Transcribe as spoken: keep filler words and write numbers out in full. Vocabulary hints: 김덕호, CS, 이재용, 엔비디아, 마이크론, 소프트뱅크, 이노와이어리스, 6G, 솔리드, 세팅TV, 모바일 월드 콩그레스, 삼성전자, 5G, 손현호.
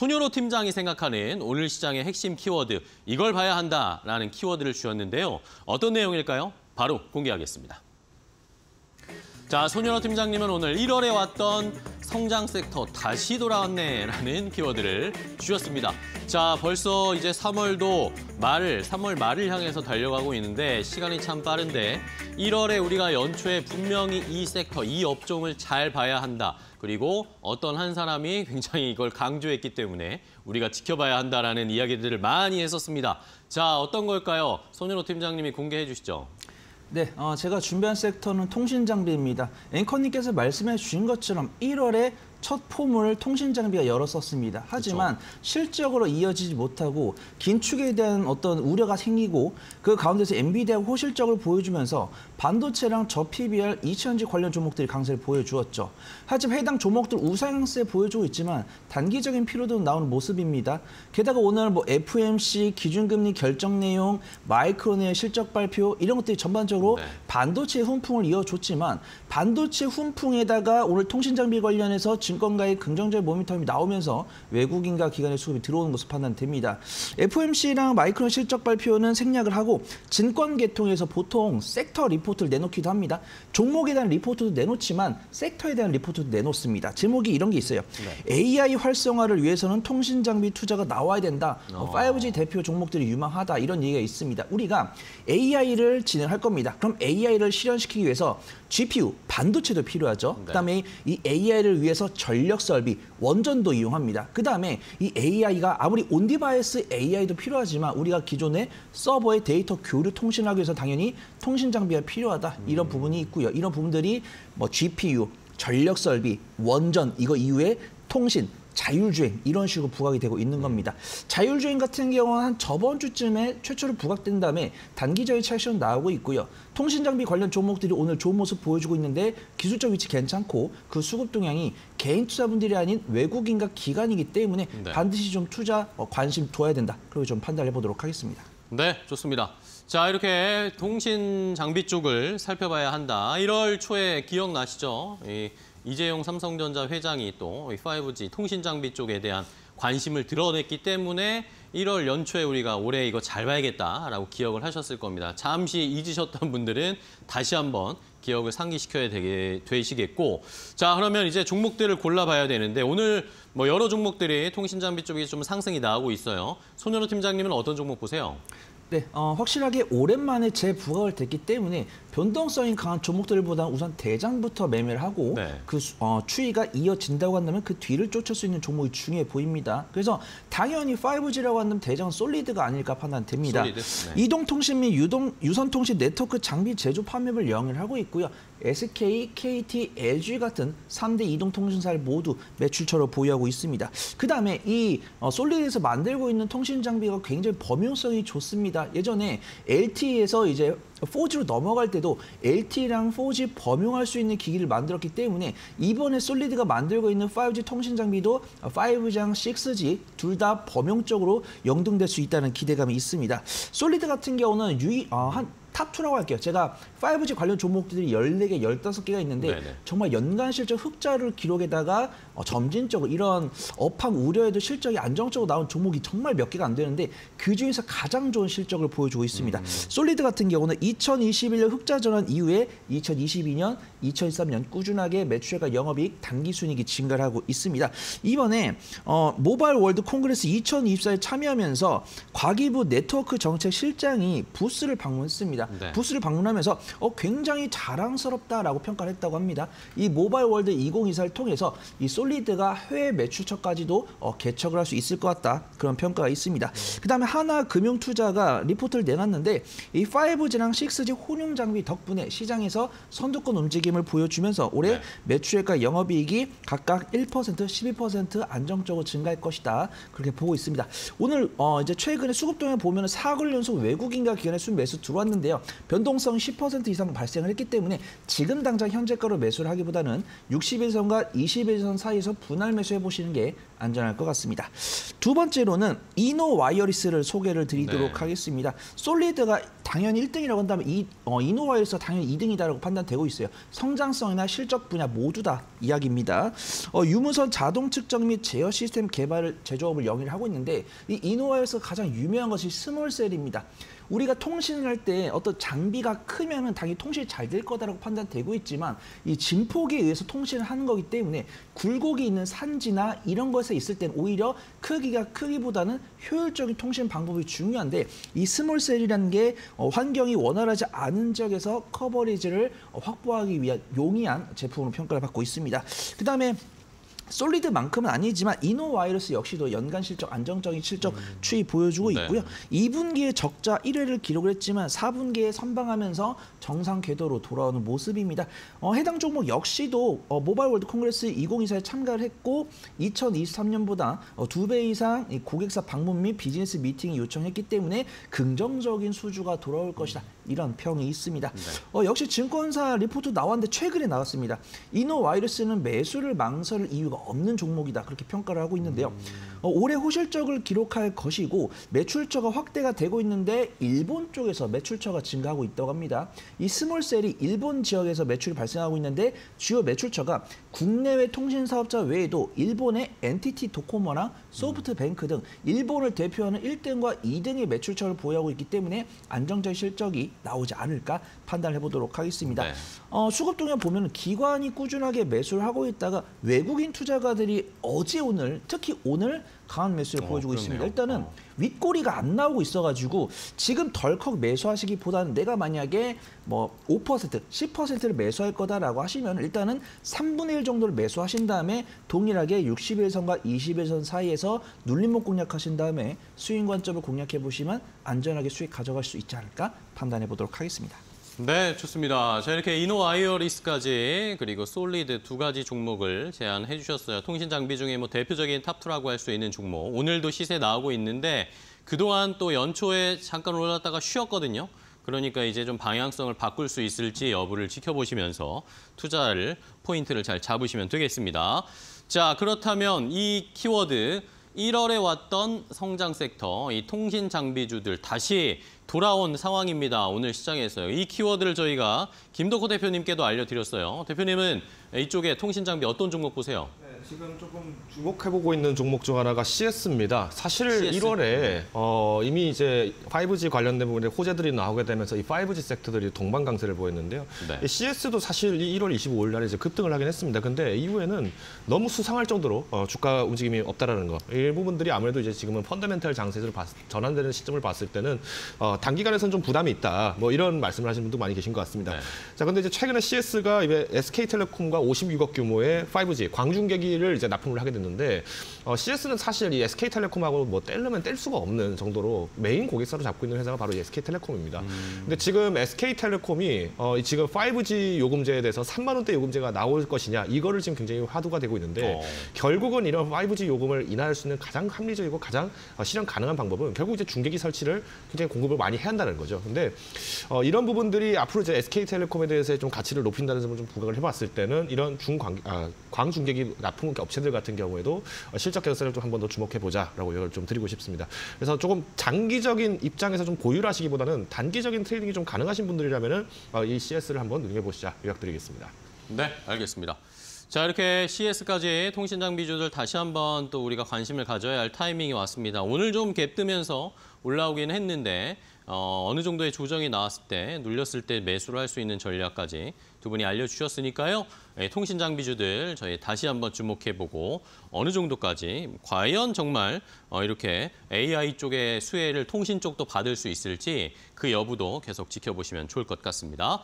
손현호 팀장이 생각하는 오늘 시장의 핵심 키워드, 이걸 봐야 한다라는 키워드를 주셨는데요. 어떤 내용일까요? 바로 공개하겠습니다. 자, 손현호 팀장님은 오늘 일월에 왔던 성장 섹터 다시 돌아왔네라는 키워드를 주셨습니다. 자, 벌써 이제 삼월도 말을, 삼월 말을 향해서 달려가고 있는데 시간이 참 빠른데 일월에 우리가 연초에 분명히 이 섹터, 이 업종을 잘 봐야 한다. 그리고 어떤 한 사람이 굉장히 이걸 강조했기 때문에 우리가 지켜봐야 한다라는 이야기들을 많이 했었습니다. 자, 어떤 걸까요? 손현호 팀장님이 공개해 주시죠. 네, 어, 제가 준비한 섹터는 통신장비입니다. 앵커님께서 말씀해 주신 것처럼 일월에 첫 포문을 통신장비가 열었었습니다. 하지만 그렇죠. 실적으로 이어지지 못하고 긴축에 대한 어떤 우려가 생기고 그 가운데서 엔비디아 호실적을 보여주면서 반도체랑 저 피비알, 이천지 관련 종목들이 강세를 보여주었죠. 하지만 해당 종목들 우상향세 보여주고 있지만 단기적인 피로도 나오는 모습입니다. 게다가 오늘 뭐 에프엠씨, 기준금리 결정 내용, 마이크론의 실적 발표 이런 것들이 전반적으로 네. 반도체의 훈풍을 이어줬지만 반도체 훈풍에다가 오늘 통신장비 관련해서 지금 증권가의 긍정적인 모멘텀이 나오면서 외국인과 기관의 수급이 들어오는 것으로 판단됩니다. 에프엠씨랑 마이크론 실적 발표는 생략을 하고 증권 계통에서 보통 섹터 리포트를 내놓기도 합니다. 종목에 대한 리포트도 내놓지만 섹터에 대한 리포트도 내놓습니다. 제목이 이런 게 있어요. 네. 에이아이 활성화를 위해서는 통신장비 투자가 나와야 된다. 어. 파이브지 대표 종목들이 유망하다. 이런 얘기가 있습니다. 우리가 에이아이를 진행할 겁니다. 그럼 에이아이를 실현시키기 위해서 지피유, 반도체도 필요하죠. 네. 그다음에 이 에이아이를 위해서 전력 설비, 원전도 이용합니다. 그다음에 이 에이아이가 아무리 온디바이스 에이아이도 필요하지만 우리가 기존의 서버의 데이터 교류 통신하기 위해서 당연히 통신 장비가 필요하다. 이런 부분이 있고요. 이런 부분들이 뭐 지피유, 전력 설비, 원전 이거 이후에 통신 자율주행 이런 식으로 부각이 되고 있는 겁니다. 자율주행 같은 경우는 한 저번 주쯤에 최초로 부각된 다음에 단기적인 차익실현 나오고 있고요. 통신장비 관련 종목들이 오늘 좋은 모습 보여주고 있는데 기술적 위치 괜찮고 그 수급 동향이 개인 투자분들이 아닌 외국인과 기관이기 때문에 네. 반드시 좀 투자 관심 둬야 된다. 그리고 좀 판단해 보도록 하겠습니다. 네, 좋습니다. 자, 이렇게 통신장비 쪽을 살펴봐야 한다. 일월 초에 기억나시죠? 이... 이재용 삼성전자 회장이 또 파이브지 통신장비 쪽에 대한 관심을 드러냈기 때문에 일월 연초에 우리가 올해 이거 잘 봐야겠다라고 기억을 하셨을 겁니다. 잠시 잊으셨던 분들은 다시 한번 기억을 상기시켜야 되게, 되시겠고 자, 그러면 이제 종목들을 골라봐야 되는데 오늘 뭐 여러 종목들이 통신장비 쪽이 좀 상승이 나오고 있어요. 손현호 팀장님은 어떤 종목 보세요? 네, 어, 확실하게 오랜만에 재부각을 됐기 때문에 변동성이 강한 종목들보다 우선 대장부터 매매를 하고 네. 그 어, 추이가 이어진다고 한다면 그 뒤를 쫓을 수 있는 종목이 중요해 보입니다. 그래서 당연히 파이브지라고 한다면 대장은 솔리드가 아닐까 판단됩니다. 솔리드? 네. 이동통신 및 유동, 유선통신 네트워크 장비 제조 판매를 영위를 하고 있고요. 에스케이, 케이티, 엘지 같은 삼 대 이동통신사를 모두 매출처로 보유하고 있습니다. 그다음에 이 어, 솔리드에서 만들고 있는 통신장비가 굉장히 범용성이 좋습니다. 예전에 엘티이에서 이제 포지로 넘어갈 때도 엘티이랑 포지 범용할 수 있는 기기를 만들었기 때문에 이번에 솔리드가 만들고 있는 파이브지 통신 장비도 파이브지랑 식스지 둘 다 범용적으로 영등될 수 있다는 기대감이 있습니다. 솔리드 같은 경우는 유이 어, 한 탑이라고 할게요. 제가 파이브지 관련 종목들이 열네 개, 열다섯 개가 있는데 네네. 정말 연간 실적 흑자를 기록에다가 점진적으로 이런 업황 우려에도 실적이 안정적으로 나온 종목이 정말 몇 개가 안 되는데 그중에서 가장 좋은 실적을 보여주고 있습니다. 음. 솔리드 같은 경우는 이천이십일년 흑자 전환 이후에 이천이십이년, 이천이십삼년 꾸준하게 매출과 영업이익, 단기순이익이 증가를 하고 있습니다. 이번에 어, 모바일 월드 콩그레스 이천이십사에 참여하면서 과기부 네트워크 정책 실장이 부스를 방문했습니다. 네. 부스를 방문하면서 어, 굉장히 자랑스럽다라고 평가를 했다고 합니다. 이 모바일 월드 이천이십사를 통해서 이 솔리드가 해외 매출처까지도 어, 개척을 할 수 있을 것 같다. 그런 평가가 있습니다. 네. 그다음에 하나금융투자가 리포트를 내놨는데 이 파이브지랑 식스지 혼용 장비 덕분에 시장에서 선두권 움직임을 보여주면서 올해 네. 매출액과 영업이익이 각각 일 퍼센트, 십이 퍼센트 안정적으로 증가할 것이다. 그렇게 보고 있습니다. 오늘 어, 이제 최근에 수급 동향 보면 사흘 연속 외국인과 기관의 순매수 들어왔는데요. 변동성 십 퍼센트 이상 발생을 했기 때문에 지금 당장 현재가로 매수를 하기보다는 육십일선과 이십일선 사이에서 분할 매수해보시는 게 안전할 것 같습니다. 두 번째로는 이노와이어리스를 소개를 드리도록 네. 하겠습니다. 솔리드가 당연히 일 등이라고 한다면 이, 어, 이노와이어리스가 당연히 이 등이다라고 판단되고 있어요. 성장성이나 실적 분야 모두 다 이야기입니다. 어, 유무선 자동 측정 및 제어 시스템 개발을 제조업을 영위를 하고 있는데 이 이노와이어리스가 가장 유명한 것이 스몰셀입니다. 우리가 통신을 할 때 어떤 장비가 크면은 당연히 통신이 잘 될 거다라고 판단되고 있지만 이 진폭에 의해서 통신을 하는 거기 때문에 굴곡이 있는 산지나 이런 것에 있을 땐 오히려 크기가 크기보다는 효율적인 통신 방법이 중요한데 이 스몰셀이라는 게 환경이 원활하지 않은 지역에서 커버리지를 확보하기 위한 용이한 제품으로 평가를 받고 있습니다. 그다음에 솔리드만큼은 아니지만 이노와이어리스 역시도 연간 실적 안정적인 실적 음. 추이 보여주고 네. 있고요. 이 분기에 적자 일 회를 기록했지만 사 분기에 선방하면서 정상 궤도로 돌아오는 모습입니다. 어, 해당 종목 역시도 어, 모바일 월드 콩그레스 이천이십사에 참가를 했고 이천이십삼 년보다 어, 두 배 이상 고객사 방문 및 비즈니스 미팅이 요청했기 때문에 긍정적인 수주가 돌아올 것이다. 이런 평이 있습니다. 네. 어, 역시 증권사 리포트 나왔는데 최근에 나왔습니다. 이노와이어리스는 매수를 망설일 이유가 없는 종목이다. 그렇게 평가를 하고 있는데요. 어, 올해 호실적을 기록할 것이고 매출처가 확대가 되고 있는데 일본 쪽에서 매출처가 증가하고 있다고 합니다. 이 스몰셀이 일본 지역에서 매출이 발생하고 있는데 주요 매출처가 국내외 통신사업자 외에도 일본의 엔티티 도코모나 소프트뱅크 등 일본을 대표하는 일 등과 이 등의 매출처를 보유하고 있기 때문에 안정적인 실적이 나오지 않을까 판단을 해보도록 하겠습니다. 네. 어, 수급 동향 보면 기관이 꾸준하게 매수를 하고 있다가 외국인 투자가들이 어제 오늘 특히 오늘 강한 매수를 어, 보여주고 그러네요. 있습니다. 일단은 어. 윗꼬리가 안 나오고 있어가지고 지금 덜컥 매수하시기보다는 내가 만약에 뭐 오 퍼센트, 십 퍼센트를 매수할 거다라고 하시면 일단은 삼분의 일 정도를 매수하신 다음에 동일하게 육십 일선과 이십 일선 사이에서 눌림목 공략하신 다음에 수익 관점을 공략해 보시면 안전하게 수익 가져갈 수 있지 않을까 판단해 보도록 하겠습니다. 네, 좋습니다. 자, 이렇게 이노와이어리스까지 그리고 솔리드 두 가지 종목을 제안해 주셨어요. 통신 장비 중에 뭐 대표적인 탑투라고 할 수 있는 종목. 오늘도 시세 나오고 있는데 그동안 또 연초에 잠깐 올랐다가 쉬었거든요. 그러니까 이제 좀 방향성을 바꿀 수 있을지 여부를 지켜보시면서 투자를 포인트를 잘 잡으시면 되겠습니다. 자, 그렇다면 이 키워드 일월에 왔던 성장 섹터, 이 통신 장비주들 다시 돌아온 상황입니다. 오늘 시장에서요. 이 키워드를 저희가 김덕호 대표님께도 알려드렸어요. 대표님은 이쪽에 통신 장비 어떤 종목 보세요? 네, 지금 조금 주목해보고 있는 종목 중 하나가 씨에스입니다. 사실 씨에스? 일월에 어, 이미 이제 파이브지 관련된 부분에 호재들이 나오게 되면서 이 파이브지 섹터들이 동반 강세를 보였는데요. 네. 씨에스도 사실 일월 이십오일 날 이제 급등을 하긴 했습니다. 근데 이후에는 너무 수상할 정도로 어, 주가 움직임이 없다라는 거. 이 부분들이 아무래도 이제 지금은 펀더멘탈 장세를 전환되는 시점을 봤을 때는 어, 단기간에선 좀 부담이 있다. 뭐 이런 말씀을 하시는 분도 많이 계신 것 같습니다. 네. 자, 근데 이제 최근에 씨에스가 에스케이텔레콤과 오십육억 규모의 파이브지 광중계기를 이제 납품을 하게 됐는데 어, 씨에스는 사실 이 에스케이텔레콤하고 뭐 떼려면 뗄 수가 없는 정도로 메인 고객사로 잡고 있는 회사가 바로 이 에스케이텔레콤입니다. 음. 근데 지금 에스케이텔레콤이 어, 지금 파이브지 요금제에 대해서 삼만 원대 요금제가 나올 것이냐 이거를 지금 굉장히 화두가 되고 있는데 어. 결국은 이런 파이브지 요금을 인하할 수 있는 가장 합리적이고 가장 어, 실현 가능한 방법은 결국 이제 중계기 설치를 굉장히 공급을 많이 해야 한다는 거죠. 근데 어, 이런 부분들이 앞으로 이제 에스케이텔레콤에 대해서 좀 가치를 높인다는 점을 좀 부각을 해봤을 때는 이런 중광 아, 광중계기 납품 업체들 같은 경우에도 어, 실적 개선을 좀 한 번 더 주목해보자라고 이걸 좀 드리고 싶습니다. 그래서 조금 장기적인 입장에서 좀 보유를 하시기보다는 단기적인 트레이딩이 좀 가능하신 분들이라면은 어, 이 씨에스를 한번 눈여겨보시자 요약드리겠습니다. 네, 알겠습니다. 자, 이렇게 씨에스까지 통신장비주들 다시 한번 또 우리가 관심을 가져야 할 타이밍이 왔습니다. 오늘 좀 갭 뜨면서 올라오긴 했는데. 어, 어느 정도의 조정이 나왔을 때, 눌렸을 때 매수를 할 수 있는 전략까지 두 분이 알려주셨으니까요. 예, 통신 장비주들 저희 다시 한번 주목해보고 어느 정도까지 과연 정말 어, 이렇게 에이아이 쪽의 수혜를 통신 쪽도 받을 수 있을지 그 여부도 계속 지켜보시면 좋을 것 같습니다.